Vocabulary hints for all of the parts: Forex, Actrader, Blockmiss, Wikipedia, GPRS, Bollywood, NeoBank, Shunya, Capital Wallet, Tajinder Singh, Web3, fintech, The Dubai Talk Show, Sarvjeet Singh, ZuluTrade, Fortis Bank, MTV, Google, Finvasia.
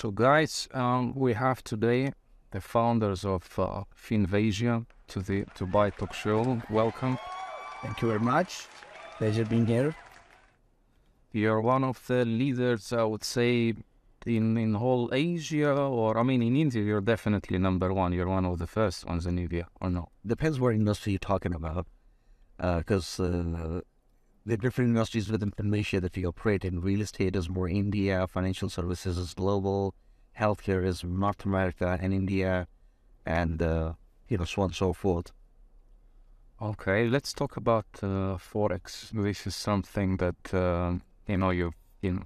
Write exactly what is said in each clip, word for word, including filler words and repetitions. So guys, um, we have today the founders of uh, Finvasia to the Dubai Talk Show. Welcome. Thank you very much. Pleasure being here. You're one of the leaders, I would say, in, in whole Asia, or I mean in India, you're definitely number one. You're one of the first ones in India, or no? Depends what industry you're talking about, because uh, uh, the different industries within Finvasia that we operate in, real estate is more India, financial services is global, healthcare is North America and India, and uh, you know, so on and so forth. Okay, let's talk about uh, Forex. This is something that, uh, you know, you've been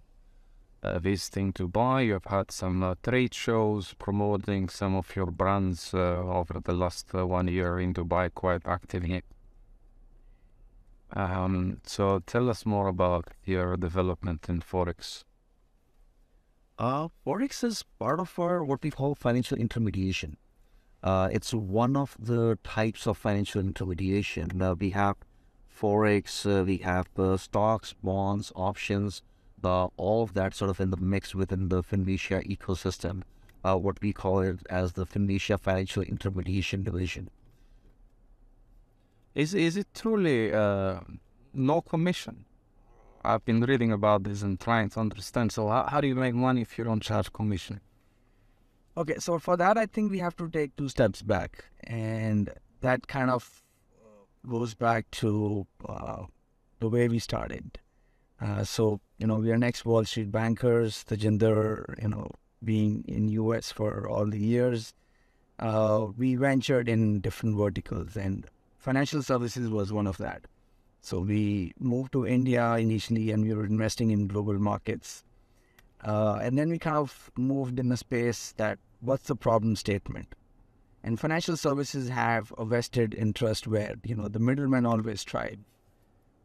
uh, visiting Dubai, you've had some uh, trade shows promoting some of your brands uh, over the last uh, one year in Dubai quite actively. Um, so tell us more about your development in Forex. Uh, Forex is part of our, what we call financial intermediation. Uh, it's one of the types of financial intermediation. Uh, we have Forex, uh, we have uh, stocks, bonds, options, uh, all of that sort of in the mix within the Finvasia ecosystem, uh, what we call it as the Finvasia Financial Intermediation Division. Is, is it truly uh, no commission? I've been reading about this and trying to understand. So how, how do you make money if you don't charge commission? Okay, so for that, I think we have to take two steps back, and that kind of goes back to uh, the way we started. Uh, so, you know, we are next Wall Street bankers, Tajinder, you know, being in U S for all the years, uh, we ventured in different verticals, and financial services was one of that. So we moved to India initially, and we were investing in global markets. Uh, and then we kind of moved in a space that, what's the problem statement? And financial services have a vested interest where, you know, the middlemen always tried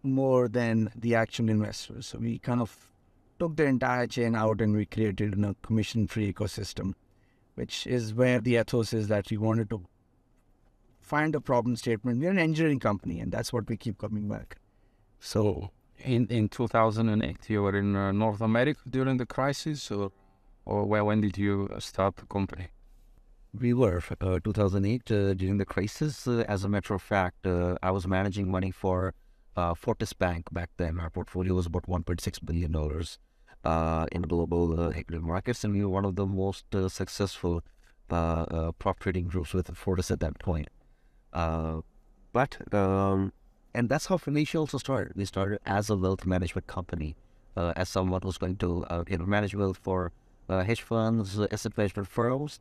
more than the actual investors. So we kind of took the entire chain out and we created a commission-free ecosystem, which is where the ethos is that we wanted to find a problem statement. We're an engineering company, and that's what we keep coming back. So... In in two thousand eight, you were in uh, North America during the crisis, or or where, when did you start the company? We were uh, two thousand eight uh, during the crisis. Uh, as a matter of fact, uh, I was managing money for uh, Fortis Bank back then. Our portfolio was about one point six billion dollars uh, in global uh, equity markets, and we were one of the most uh, successful uh, uh, prop trading groups with Fortis at that point. Uh, but um, And that's how Finvasia also started. We started as a wealth management company, uh, as someone who's going to uh, you know, manage wealth for uh, hedge funds, uh, asset management firms.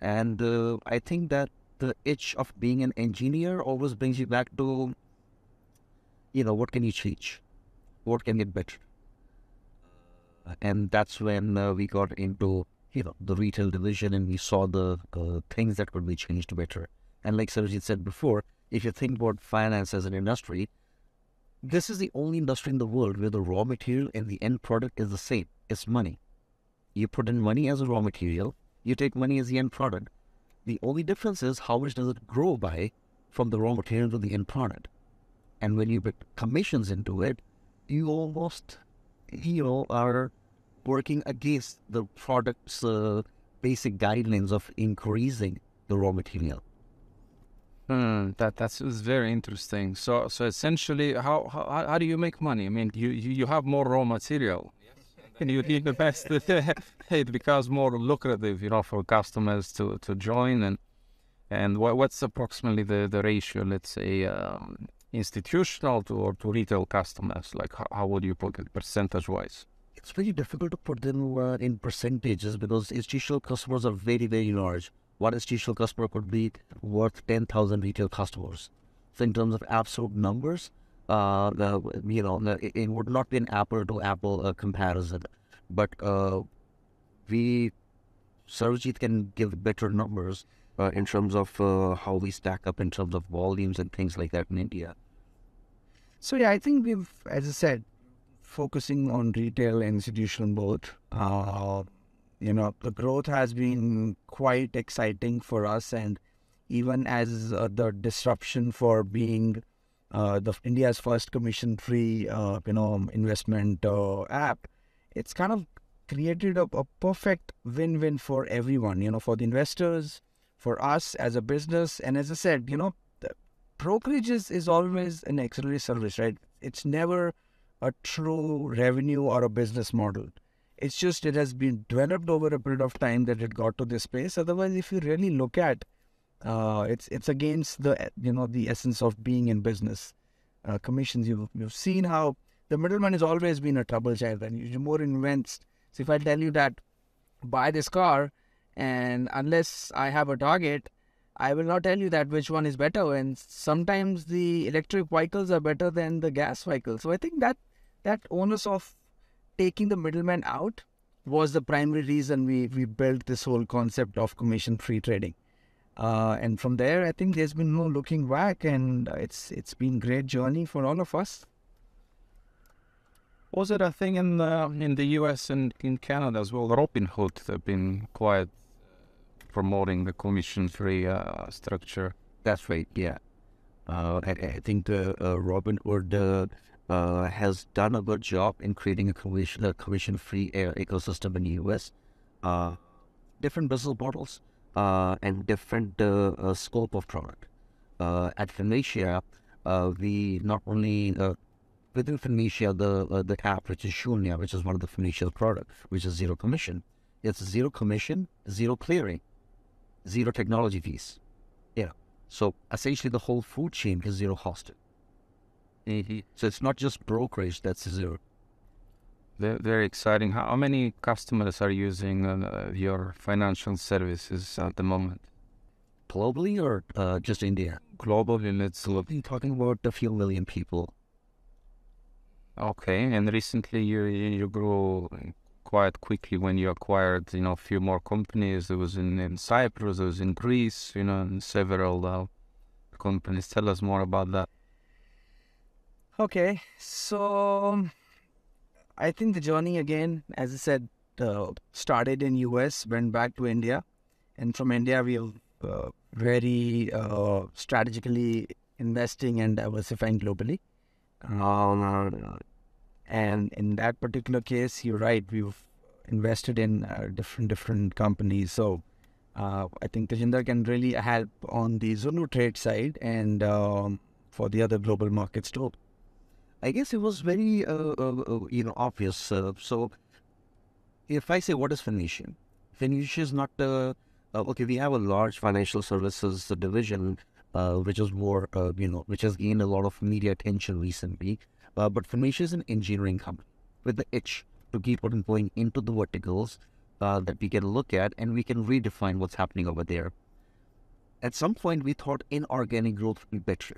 And uh, I think that the itch of being an engineer always brings you back to, you know, what can you change? What can get better? And that's when uh, we got into, you know, the retail division, and we saw the uh, things that could be changed better. And like Sarvjeet said before, if you think about finance as an industry, this is the only industry in the world where the raw material and the end product is the same. It's money. You put in money as a raw material. You take money as the end product. The only difference is how much does it grow by from the raw material to the end product. And when you put commissions into it, you almost, you know, are working against the product's uh, basic guidelines of increasing the raw material. Mm, that that's is very interesting. So so essentially, how, how how do you make money? I mean, you you, you have more raw material, yes, and you need the best. It becomes more lucrative, you know, for customers to, to join. And and what, what's approximately the, the ratio? Let's say um, institutional to or to retail customers. Like how, how would you put it percentage wise? It's very difficult to put them uh, in percentages because institutional customers are very very large. One institutional customer could be worth ten thousand retail customers. So in terms of absolute numbers, uh, the, you know, it, it would not be an apple-to-apple uh, comparison. But uh, we, Sarvjeet can give better numbers uh, in terms of uh, how we stack up in terms of volumes and things like that in India. So yeah, I think we've, as I said, focusing on retail and institutional both. Uh, You know, the growth has been quite exciting for us, and even as uh, the disruption for being uh, the India's first commission-free, uh, you know, investment uh, app, it's kind of created a, a perfect win-win for everyone, you know, for the investors, for us as a business. And as I said, you know, the brokerage is, is always an auxiliary service, right? It's never a true revenue or a business model. It's just it has been developed over a period of time that it got to this space. Otherwise, if you really look at, uh, it's it's against the, you know, the essence of being in business. Uh, commissions, you've, you've seen how the middleman has always been a trouble child, and you're more invest. So if I tell you that, buy this car, and unless I have a target, I will not tell you that which one is better. And sometimes the electric vehicles are better than the gas vehicles. So I think that that onus of taking the middleman out was the primary reason we, we built this whole concept of commission-free trading. Uh, and from there, I think there's been no looking back, and it's it's been a great journey for all of us. Was it a thing in the, in the U S and in Canada as well? Robinhood have been quite promoting the commission-free uh, structure. That's right, yeah. Uh, I, I think the uh, Robinhood uh, uh, has done a good job in creating a commission a commission-free ecosystem in the U S. Uh, different business models uh, and different uh, uh, scope of product. Uh, at Finvasia, uh, we not only uh, within Finvasia, the uh, the app which is Shunya, which is one of the Finvasia products, which is zero commission. It's zero commission, zero clearing, zero technology fees. Yeah. So essentially, the whole food chain is zero hosted. Mm-hmm. So it's not just brokerage that's zero. Very, very exciting. How many customers are using uh, your financial services at the moment? Globally or uh, just India? Globally, let's look. We're talking about a few million people. Okay, and recently you you grew quite quickly when you acquired, you know, a few more companies. There was in, in Cyprus, there was in Greece, you know, and several uh, companies. Tell us more about that. Okay, so I think the journey again, as I said, uh, started in U S, went back to India, and from India we are uh, very uh, strategically investing and diversifying globally. Um, and in that particular case, you're right, we've invested in uh, different different companies. So uh, I think Tajinder can really help on the ZuluTrade side and um, for the other global markets too. I guess it was very uh, uh, you know, obvious. Uh, so if I say what is Finvasia, Finvasia is not uh, uh, okay. We have a large financial services division. Uh, which is more, uh, you know, which has gained a lot of media attention recently. Uh, but Finvasia is an engineering company with the itch to keep on going into the verticals uh, that we can look at, and we can redefine what's happening over there. At some point, we thought inorganic growth would be better.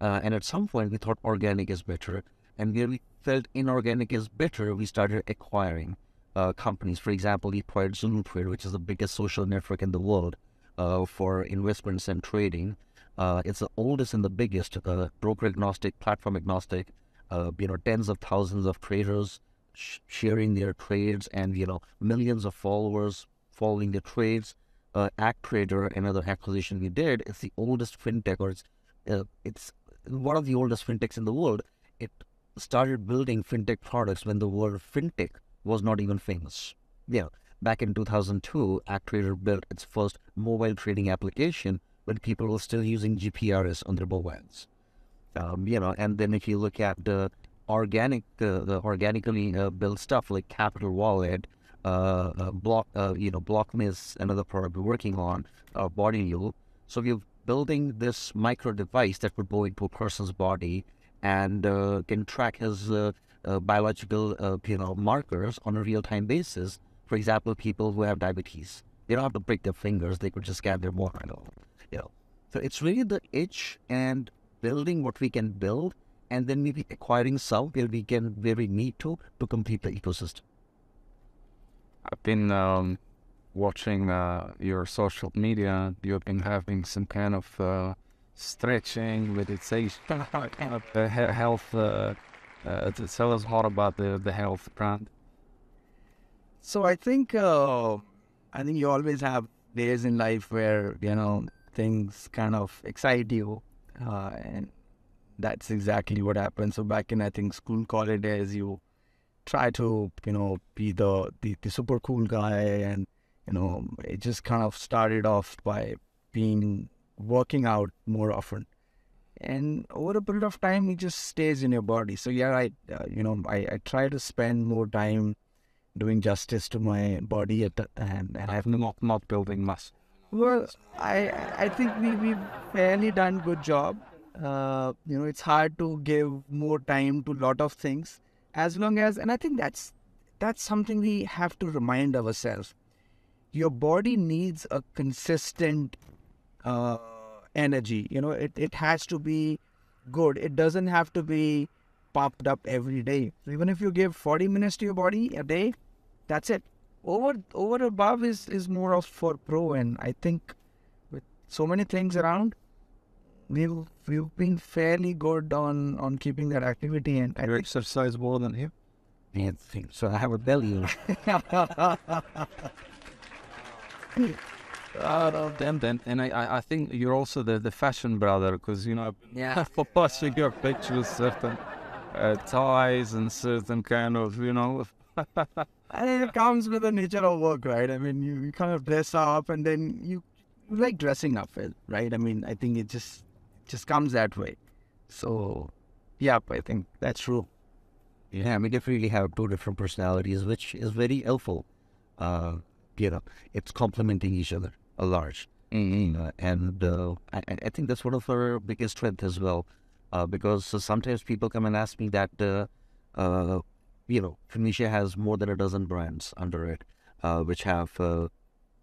Uh, and at some point, we thought organic is better. And where we felt inorganic is better, we started acquiring uh, companies. For example, we acquired ZuluTrade, which is the biggest social network in the world uh, for investments and trading. Uh, it's the oldest and the biggest, uh, broker-agnostic, platform-agnostic, uh, you know, tens of thousands of traders sh sharing their trades and, you know, millions of followers following their trades. Uh, Actrader, another acquisition we did, it's the oldest fintech, or it's, uh, it's one of the oldest fintechs in the world. It started building fintech products when the word fintech was not even famous. Yeah, back in two thousand two, Actrader built its first mobile trading application when people were still using G P R S on their mobiles, um, you know. And then if you look at the organic, uh, the organically uh, built stuff like Capital Wallet, uh, uh, block, uh, you know, Blockmiss, another product we're working on, uh, body you. So we're building this micro device that would go into a person's body and uh, can track his uh, uh, biological, uh, you know, markers on a real-time basis. For example, people who have diabetes, they don't have to break their fingers; they could just scan their mobile. You know, so it's really the itch and building what we can build, and then maybe acquiring some where we can, where we need to, to complete the ecosystem. I've been um, watching uh, your social media. You've been having some kind of uh, stretching, meditation, kind of uh, health. Uh, uh, tell us more about the the health brand. So I think uh, I think you always have days in life where, you know, things kind of excite you, uh, and that's exactly what happened. So back in, I think, school, college days, you try to, you know, be the, the, the super cool guy. And, you know, it just kind of started off by being working out more often. And over a period of time, it just stays in your body. So, yeah, I, uh, you know, I, I try to spend more time doing justice to my body at the, and, and I've not, not building muscle. Well, I, I think we, we've fairly done good job. Uh, you know, it's hard to give more time to a lot of things, as long as, and I think that's, that's something we have to remind ourselves. Your body needs a consistent uh, energy. You know, it, it has to be good. It doesn't have to be popped up every day. So even if you give forty minutes to your body a day, that's it. Over over above is, is more of for pro. And I think with so many things around, we've, we've been fairly good on, on keeping that activity. And I you exercise more than you? I think so. I have a belly. Uh, and and, and I, I think you're also the, the fashion brother, because, you know, yeah. for posting your pictures, certain uh, ties and certain kind of, you know. And it comes with the nature of work, right? I mean, you, you kind of dress up and then you, you like dressing up, right? I mean, I think it just just comes that way. So, yeah, I think that's true. Yeah, yeah, we definitely have two different personalities, which is very helpful. Uh, you know, it's complementing each other a large. Mm-hmm. uh, and uh, I, I think that's one of our biggest strengths as well, uh, because uh, sometimes people come and ask me that, uh, uh, you know, Finvasia has more than a dozen brands under it, uh, which have, uh,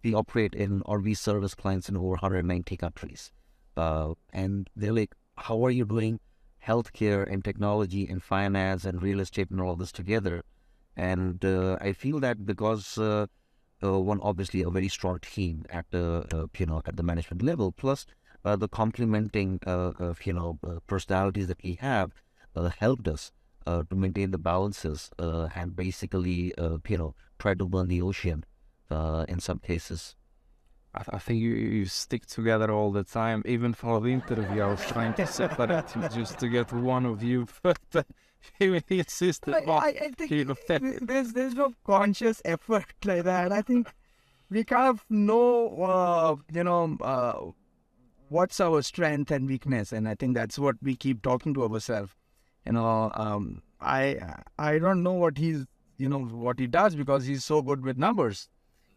we operate in, or we service clients in over one hundred ninety countries. Uh, and they're like, how are you doing healthcare and technology and finance and real estate and all this together? And uh, I feel that because... Uh, Uh, one, obviously, a very strong team at the uh, you know at the management level, plus uh, the complementing uh, of, you know uh, personalities that we have uh, helped us uh, to maintain the balances uh, and basically uh, you know try to burn the ocean uh, in some cases. I, th I think you, you stick together all the time, even for the interview. I was trying to separate you just to get one of you. But he insisted on, I, I think you know, there's, there's no conscious effort like that. I think we kind of know, uh, you know, uh, what's our strength and weakness. And I think that's what we keep talking to ourselves. You know, um, I I don't know what he's, you know, what he does, because he's so good with numbers.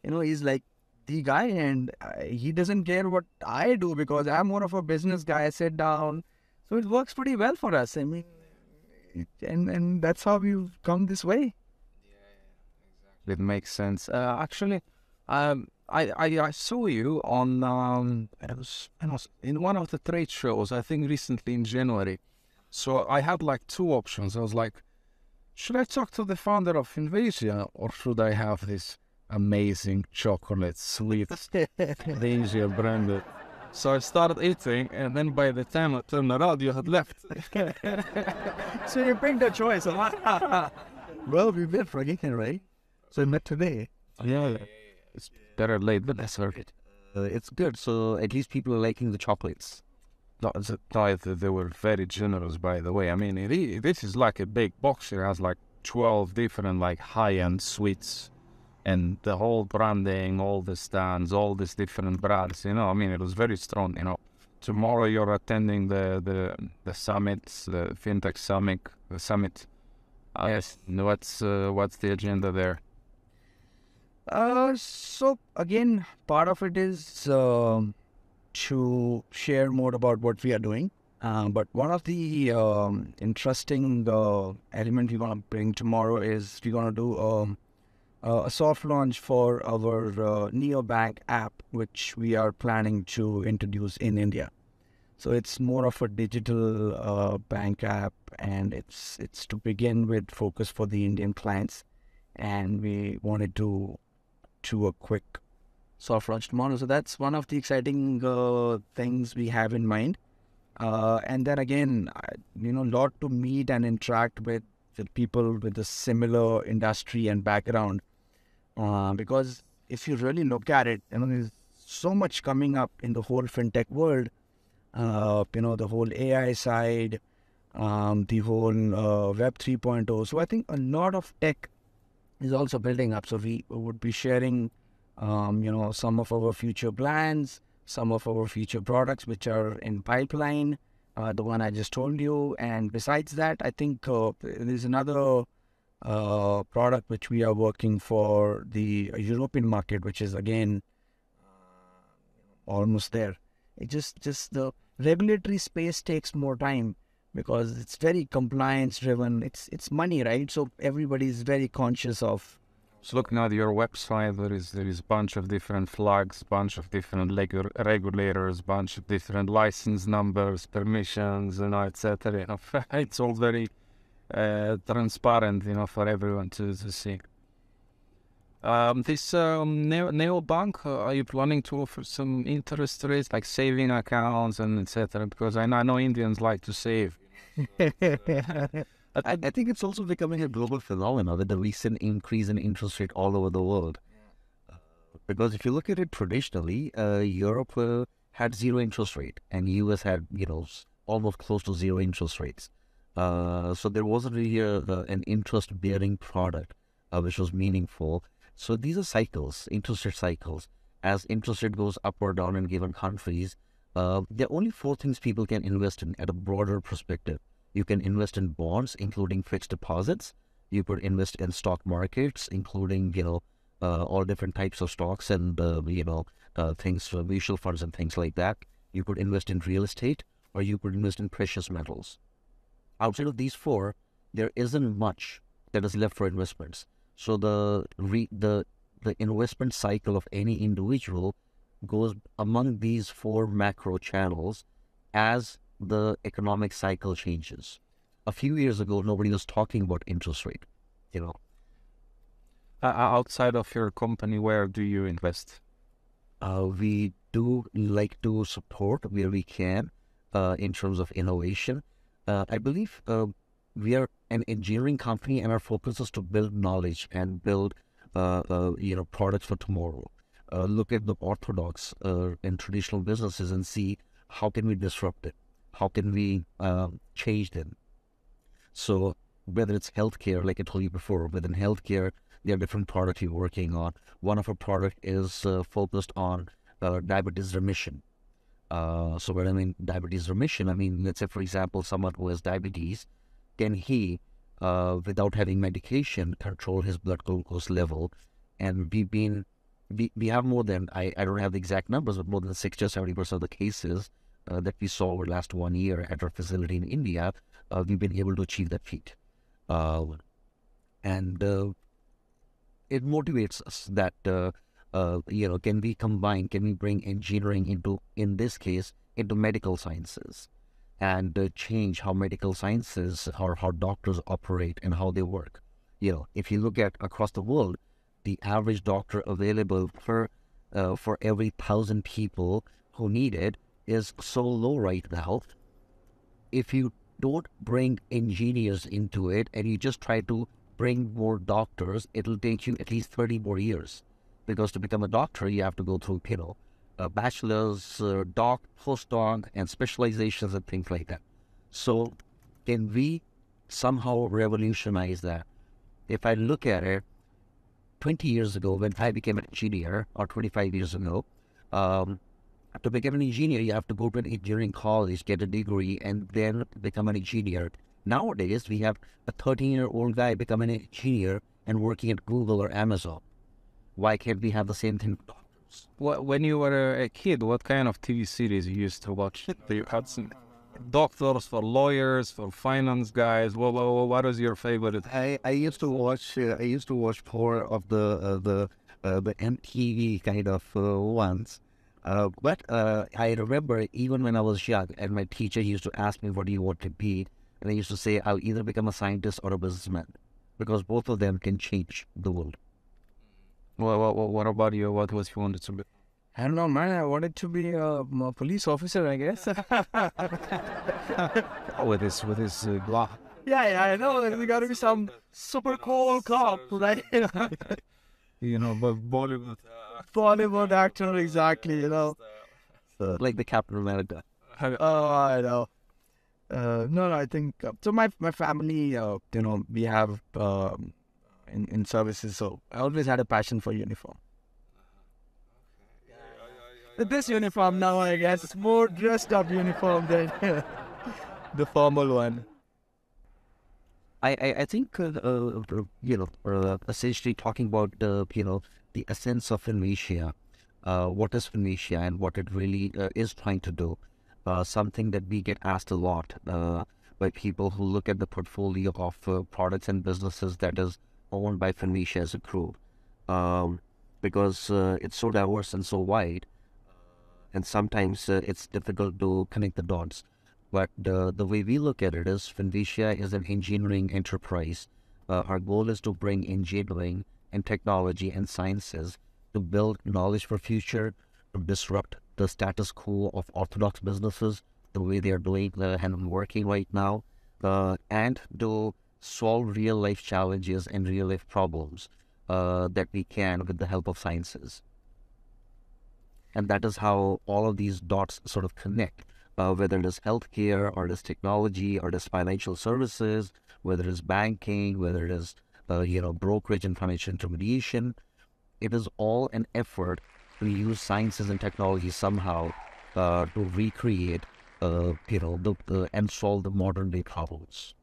You know, he's like the guy, and uh, he doesn't care what I do, because I'm more of a business guy. I sit down. So it works pretty well for us. I mean, And and that's how we've come this way. Yeah, exactly. It makes sense. Uh, actually, um, I, I I saw you on um, I was, I was in one of the trade shows. I think recently in January. So I had like two options. I was like, should I talk to the founder of Finvasia, or should I have this amazing chocolate sweet Finvasia branded? So I started eating, and then by the time I turned around, you had left. So you picked a choice. Well, we met for dinner, right? So we met today. Yeah, it's better late than never. Uh, it's good. So at least people are liking the chocolates. No, they were very generous, by the way. I mean, it, this is like a big box. It has like twelve different like high-end sweets. And the whole branding, all the stands, all these different brands, you know, I mean, it was very strong, you know. Tomorrow you're attending the, the, the summit, the FinTech Summit. The summit. Uh, yes. What's, uh, what's the agenda there? Uh, so, again, part of it is uh, to share more about what we are doing. Uh, but one of the um, interesting uh, elements we're going to bring tomorrow is we're going to do... Um, Uh, a soft launch for our uh, NeoBank app, which we are planning to introduce in India. So it's more of a digital uh, bank app, and it's it's to begin with focus for the Indian clients. And we wanted to do a quick soft launch tomorrow. So that's one of the exciting uh, things we have in mind. Uh, and then again, you know, a lot to meet and interact with, with people with a similar industry and background. Uh, because if you really look at it, you know, there's so much coming up in the whole fintech world. Uh, you know, the whole A I side, um, the whole uh, Web three point oh. So I think a lot of tech is also building up. So we would be sharing, um, you know, some of our future plans, some of our future products which are in pipeline, uh, the one I just told you. And besides that, I think uh, there's another uh, product which we are working for the European market, which is again almost there. It just, just the regulatory space takes more time because it's very compliance driven. It's, it's money, right? So everybody is very conscious of. So looking at your website, there is there is a bunch of different flags, bunch of different regu regulators, bunch of different license numbers, permissions, you know, et cetera. You know, it's all very uh, transparent, you know, for everyone to, to see. Um, this um, Neo, NeoBank, uh, are you planning to offer some interest rates, like saving accounts and et cetera? Because I know, I know Indians like to save. I, I think it's also becoming a global phenomenon, that the recent increase in interest rate all over the world. Yeah. Because if you look at it traditionally, uh, Europe uh, had zero interest rate, and U S had, you know, almost close to zero interest rates. Uh, so there wasn't really a, uh, an interest-bearing product uh, which was meaningful. So these are cycles, interest rate cycles. As interest rate goes up or down in given countries, uh, there are only four things people can invest in at a broader perspective. You can invest in bonds, including fixed deposits. You could invest in stock markets, including, you know, uh, all different types of stocks and, uh, you know, uh, things, uh, mutual funds and things like that. You could invest in real estate, or you could invest in precious metals. Outside of these four, there isn't much that is left for investments. So the, re the, the investment cycle of any individual goes among these four macro channels as the economic cycle changes. A few years ago, nobody was talking about interest rate, you know. Uh, outside of your company, where do you invest? Uh, we do like to support where we can uh, in terms of innovation. Uh, I believe uh, we are an engineering company, and our focus is to build knowledge and build, uh, uh, you know, products for tomorrow. Uh, look at the orthodox uh, and traditional businesses and see how can we disrupt it. How can we um, change them? So whether it's healthcare, like I told you before, within healthcare, there are different products you're working on. One of our products is uh, focused on uh, diabetes remission. Uh, so when I mean diabetes remission, I mean, let's say, for example, someone who has diabetes, can he, uh, without having medication, control his blood glucose level? And we've been, we, we have more than, I, I don't have the exact numbers, but more than sixty or seventy percent of the cases Uh, that we saw over the last one year at our facility in India, uh, we've been able to achieve that feat. Uh, and uh, it motivates us that, uh, uh, you know, can we combine, can we bring engineering into, in this case, into medical sciences and uh, change how medical sciences or how doctors operate and how they work. You know, if you look at across the world, the average doctor available for, uh, for every thousand people who need it is so low right now. If you don't bring engineers into it and you just try to bring more doctors, it'll take you at least thirty more years, because to become a doctor you have to go through, you know, a bachelor's, uh, doc, postdoc, and specializations and things like that. So can we somehow revolutionize that? If I look at it, twenty years ago when I became an engineer, or twenty-five years ago, um, to become an engineer, you have to go to an engineering college, get a degree, and then become an engineer. Nowadays, we have a thirteen-year-old guy becoming an engineer and working at Google or Amazon. Why can't we have the same thing with doctors? Well, when you were a kid, what kind of T V series you used to watch? You had some doctors, for lawyers, for finance guys. What, what, what was your favorite? I, I used to watch. Uh, I used to watch more of the uh, the uh, the M T V kind of uh, ones. Uh, but uh, I remember even when I was young, and my teacher used to ask me, what do you want to be? And I used to say, I'll either become a scientist or a businessman, because both of them can change the world. Well, what, what about you? What was you wanted to be? I don't know, man. I wanted to be a, a police officer, I guess. oh, with this, with this uh, blah. Yeah, yeah, I know. There's got to be some super cool cop, right? You know, but Bollywood. Uh, Bollywood actor, exactly, you know. So, like the Capital Wallet. Oh, I know. Uh, no, no, I think, uh, so my my family, uh, you know, we have um, in, in services, so I always had a passion for uniform. Okay. Yeah, yeah, yeah, yeah. This uniform now, I guess, more dressed up uniform than the formal one. I, I, I think, uh, uh, you know, uh, essentially talking about, uh, you know, the essence of Finvasia, uh, what is Finvasia and what it really uh, is trying to do. Uh, something that we get asked a lot uh, by people who look at the portfolio of uh, products and businesses that is owned by Finvasia as a group, um, because uh, it's so diverse and so wide, and sometimes uh, it's difficult to connect the dots. But uh, the way we look at it is Finvasia is an engineering enterprise. Uh, our goal is to bring engineering and technology and sciences to build knowledge for future, to disrupt the status quo of orthodox businesses, the way they are doing uh, and working right now, uh, and to solve real-life challenges and real-life problems uh, that we can with the help of sciences. And that is how all of these dots sort of connect, uh, whether it is healthcare, or it is technology, or it is financial services, whether it is banking, whether it is uh, you know, brokerage and financial intermediation. It is all an effort. We use sciences and technology somehow uh, to recreate, uh, you know, the, the, and solve the modern day problems.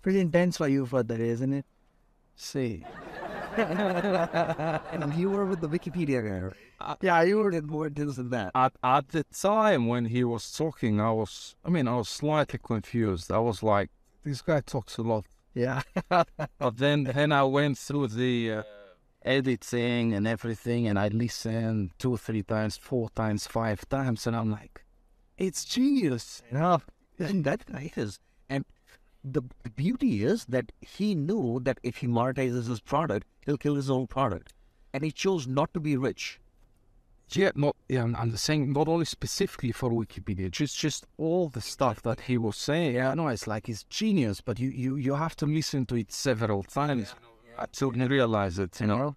Pretty intense for you for that, isn't it? See. And you were with the Wikipedia guy. Uh, yeah, you were more intense than that. At, at the time when he was talking, I was, I mean, I was slightly confused. I was like, this guy talks a lot. Yeah. But then, then I went through the... Uh, editing and everything, and I listened two, three times, four times, five times, and I'm like, it's genius. You know? And that guy is. And the beauty is that he knew that if he monetizes his product, he'll kill his own product. And he chose not to be rich. Yeah, not, yeah I'm saying not only specifically for Wikipedia, just just all the stuff that he was saying. Yeah, no, it's like it's genius, but you, you, you have to listen to it several times. Yeah. I totally realize it, you know.